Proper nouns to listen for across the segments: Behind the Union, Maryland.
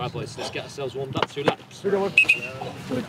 Right boys, let's get ourselves warmed up, 2 laps. Here we go. Hopefully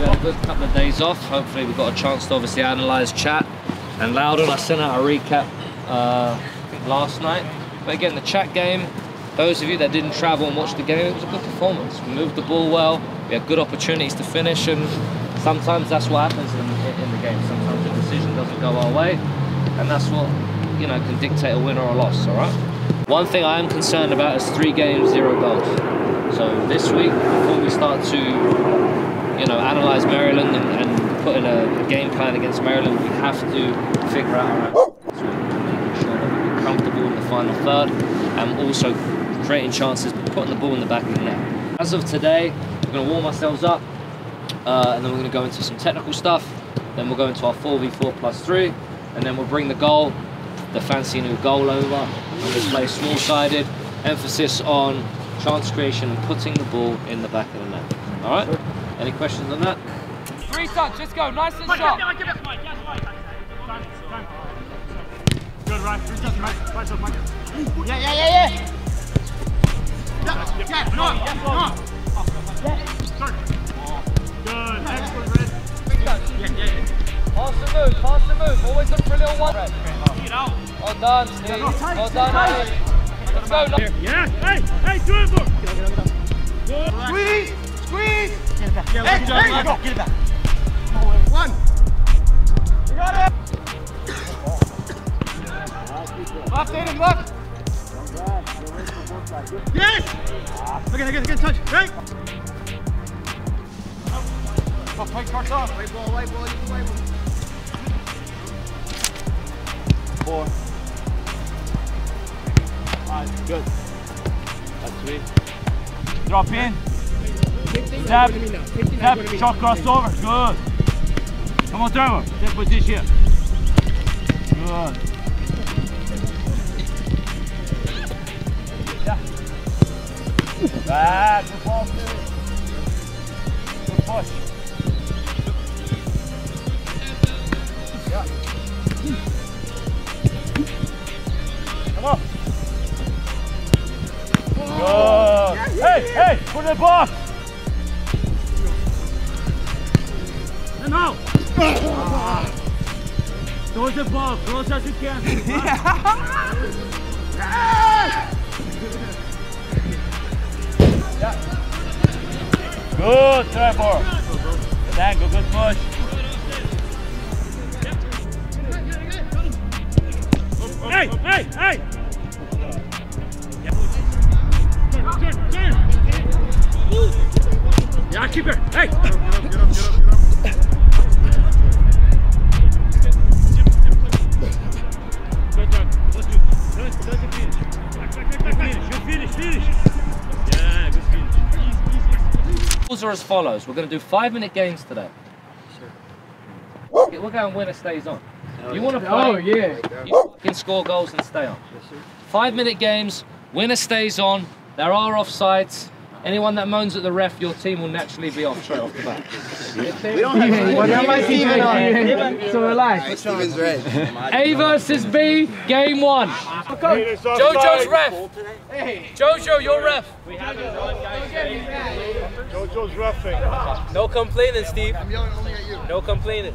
we had a good couple of days off. Hopefully we've got a chance to obviously analyse chat and Loudon. I sent out a recap last night. But again, the chat game, those of you that didn't travel and watch the game, it was a good performance. We moved the ball well, we had good opportunities to finish, and sometimes that's what happens in the game. Sometimes the decision doesn't go our way, and that's what, you know, can dictate a win or a loss, alright? One thing I am concerned about is 3 games, 0 goals. So this week, before we start to, you know, analyse Maryland and put in a game plan against Maryland, we have to figure out our own, so making sure that we're comfortable in the final third, and also creating chances, putting the ball in the back of the net. As of today, we're going to warm ourselves up, and then we're going to go into some technical stuff. Then we'll go into our 4v4+3, and then we'll bring the goal, the fancy new goal over, and just play small-sided, emphasis on chance creation and putting the ball in the back of the net. All right? Any questions on that? 3 touch, just go, nice and sharp. Good, right, 3 touch, mate. Right, mate. Yeah. Good, excellent, Red. Pass the move, Always look for a little one. Well done, Steve. Well done, Steve. Let's go. Yeah, hey, do it, bro. Squeeze. Get it back. Hey, there you go. Get it back. One. You got it. Left in, left. Yes. Look at touch. Right. Oh, play cards off. White ball. You can play ball. 4. Good. That's sweet. Drop in. Tap. Shot crossover. Good. Come on, Trevor. Step with this here. Good. Yeah. Bad. Good ball, too. Good push. Yeah. Come on. Good. Hey, put the ball. And out. Throw the ball, close as you can. Good, Trevor. Good angle, good push. Hey. Yeah, keep it. Hey! Get up. Good job. Let's do it. Doesn't finish. Finish. Yeah, good finish. The rules are as follows. We're going to do 5-minute games today. Sure. We're going to win it stays on. You want to play? Oh, yeah. You can score goals and stay on. 5-minute games, winner stays on. There are offsides. Anyone that moans at the ref, your team will naturally be off straight off the bat. A versus B, game 1. Jojo's ref. Jojo, your ref. Jojo's reffing. No complaining, Steve. I'm yelling only at you. No complaining.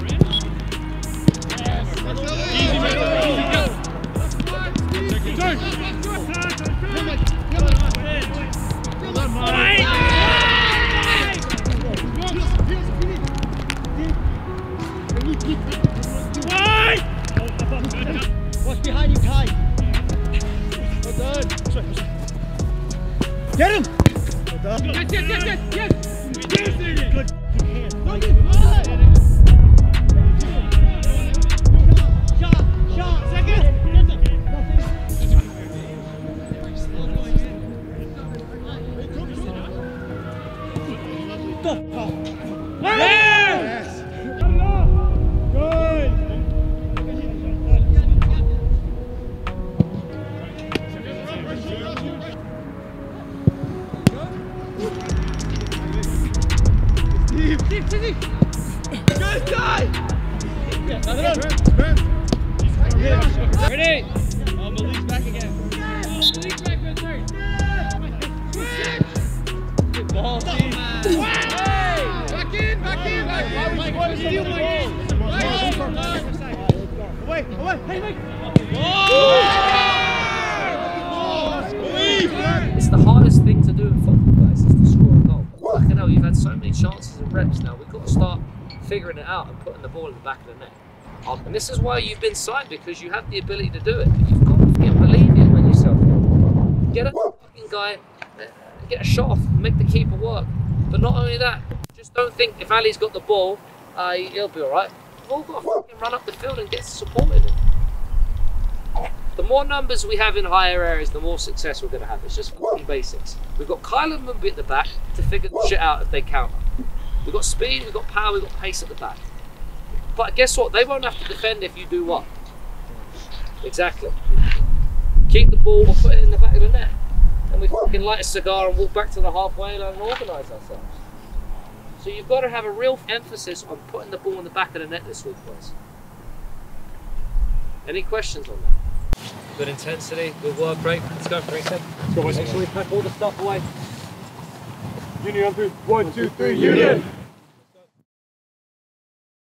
Easy, turn. Why? What's behind you, Kai? Well done. Get him! Well done. Yes! Good hand. Shot! Second! It's the hardest thing to do in football guys, is to score a goal. Fucking hell, you've had so many chances and reps now, we've got to start figuring it out and putting the ball in the back of the net. And this is why you've been signed, because you have the ability to do it, but you've got to believe in yourself. Get a fucking guy, get a shot off, make the keeper work. But not only that, just don't think if Ali's got the ball, he'll be alright. We've all got to fucking run up the field and get supported. The more numbers we have in higher areas, the more success we're going to have. It's just fucking basics. We've got Kyle and Mumbi at the back to figure the shit out if they counter. We've got speed, we've got power, we've got pace at the back. But guess what? They won't have to defend if you do what? Exactly. Keep the ball or put it in the back of the net. And we fucking light a cigar and walk back to the halfway line and organise ourselves. So you've got to have a real emphasis on putting the ball in the back of the net this week, boys. Any questions on that? Good intensity, good work rate. Let's go for it. Let's go, boys. Make sure we pack all the stuff away. Union, on through. 1, 2, 3, Union!